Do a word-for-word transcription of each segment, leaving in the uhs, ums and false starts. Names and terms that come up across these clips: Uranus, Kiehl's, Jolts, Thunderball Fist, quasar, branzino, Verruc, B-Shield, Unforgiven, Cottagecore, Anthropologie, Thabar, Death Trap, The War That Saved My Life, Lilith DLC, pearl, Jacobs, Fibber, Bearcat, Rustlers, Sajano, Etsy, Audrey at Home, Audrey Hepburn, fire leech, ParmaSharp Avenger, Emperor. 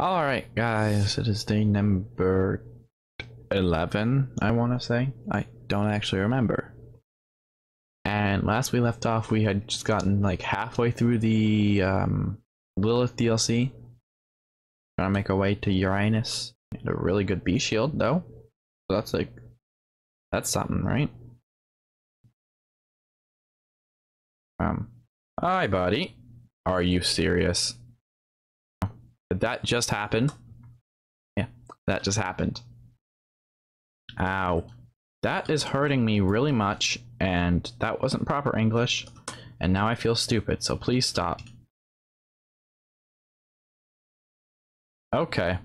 Alright guys, it is day number eleven, I want to say. I don't actually remember. And last we left off, we had just gotten like halfway through the um, Lilith D L C. Trying to make our way to Uranus. And a really good B-Shield though. So that's like, that's something, right? Um, hi buddy. Are you serious? Did that just happen? Yeah, that just happened. Ow. That is hurting me really much, and that wasn't proper English, and now I feel stupid, so please stop. Okay.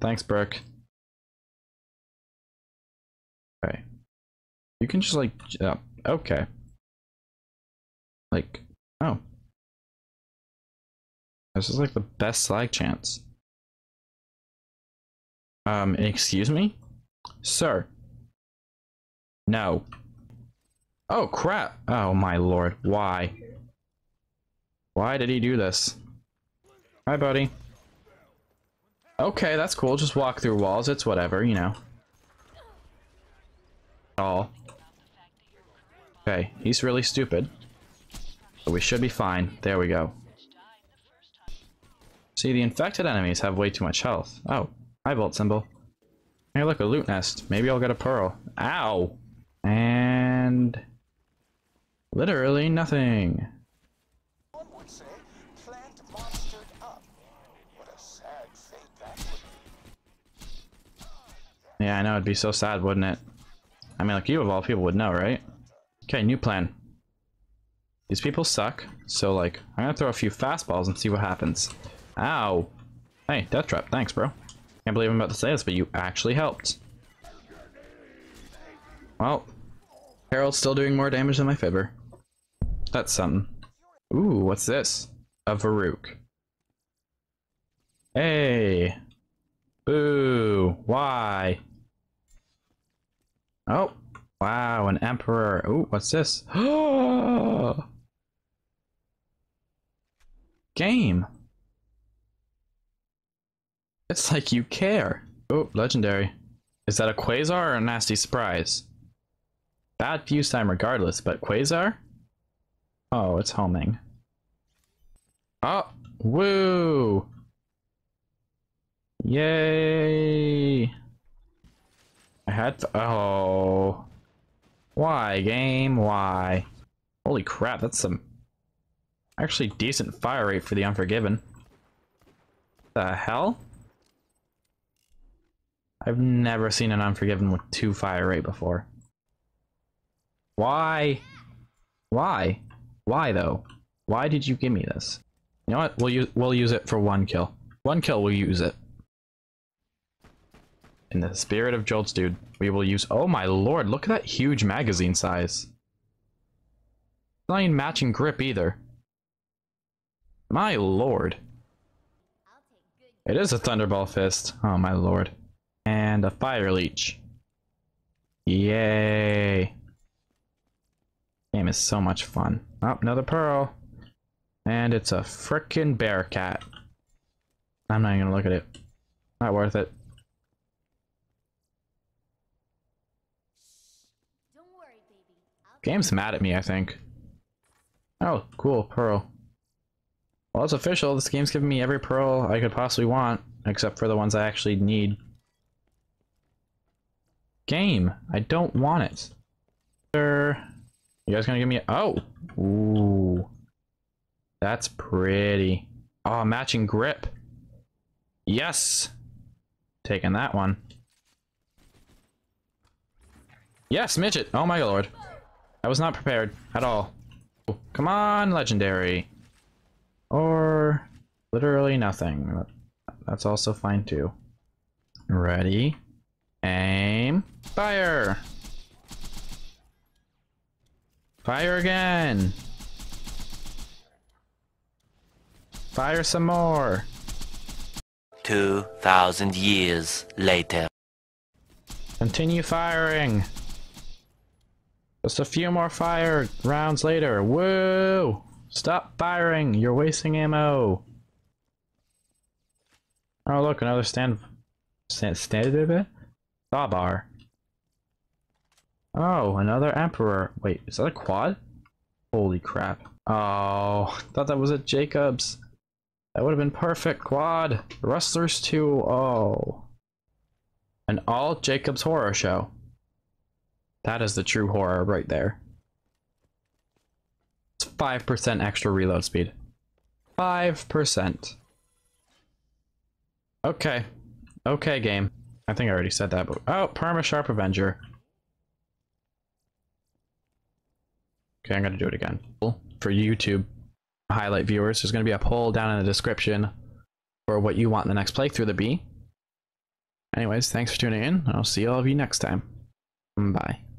Thanks, Brooke. Okay. You can just, like, uh, okay. Like, oh. This is like the best slag chance. Um, excuse me? Sir. No. Oh crap! Oh my lord, why? Why did he do this? Hi buddy. Okay, that's cool, just walk through walls, it's whatever, you know. All. Okay, he's really stupid. But we should be fine, there we go. See, the infected enemies have way too much health. Oh, hi, bolt symbol. Hey, look, a loot nest. Maybe I'll get a pearl. Ow! And... literally nothing. One would say, plant monstered up. What a sad fate that would be. Yeah, I know, it'd be so sad, wouldn't it? I mean, like, you of all people would know, right? Okay, new plan. These people suck, so, like, I'm gonna throw a few fastballs and see what happens. Ow. Hey, Death Trap, thanks, bro. Can't believe I'm about to say this, but you actually helped. Well, Harold's still doing more damage than my Fibber. That's something. Ooh, what's this? A Verruc. Hey. Boo. Why? Oh. Wow, an Emperor. Ooh, what's this? Game. It's like you care. Oh, legendary. Is that a quasar or a nasty surprise? Bad fuse time regardless, but quasar? Oh, it's homing. Oh, woo! Yay! I had to, oh. Why, game? Why? Holy crap, that's some actually decent fire rate for the Unforgiven. The hell? I've never seen an Unforgiven with two fire rate before. Why? Why? Why though? Why did you give me this? You know what? We'll use we'll use it for one kill. One kill, we'll use it. In the spirit of Jolts, dude, we will use. Oh my lord! Look at that huge magazine size. It's not even matching grip either. My lord. It is a Thunderball Fist. Oh my lord. And a fire leech. Yay. Game is so much fun. Oh, another pearl. And it's a frickin' Bearcat. I'm not even gonna look at it. Not worth it. Don't worry, baby. Game's mad at me, I think. Oh, cool, pearl. Well, it's official. This game's giving me every pearl I could possibly want, except for the ones I actually need. Game, I don't want it. Sir, you guys gonna give me a- oh! Ooh. That's pretty. Oh, matching grip. Yes! Taking that one. Yes, midget! Oh my lord. I was not prepared at all. Oh, come on, legendary. Or literally nothing. That's also fine too. Ready? Aim. Fire! Fire again! Fire some more! Two thousand years later. Continue firing! Just a few more fire rounds later. Woo! Stop firing! You're wasting ammo! Oh look, another stand stand standard bit? Thabar. Oh, another Emperor. Wait, is that a quad? Holy crap. Oh, thought that was a Jacobs. That would have been perfect quad. Rustlers too. Oh. An all Jacobs horror show. That is the true horror right there. It's five percent extra reload speed. five percent. Okay. Okay, game. I think I already said that, but... Oh, ParmaSharp Avenger. Okay, I'm gonna do it again. For YouTube highlight viewers, there's gonna be a poll down in the description for what you want in the next playthrough to be. Anyways, thanks for tuning in. I'll see all of you next time. Bye.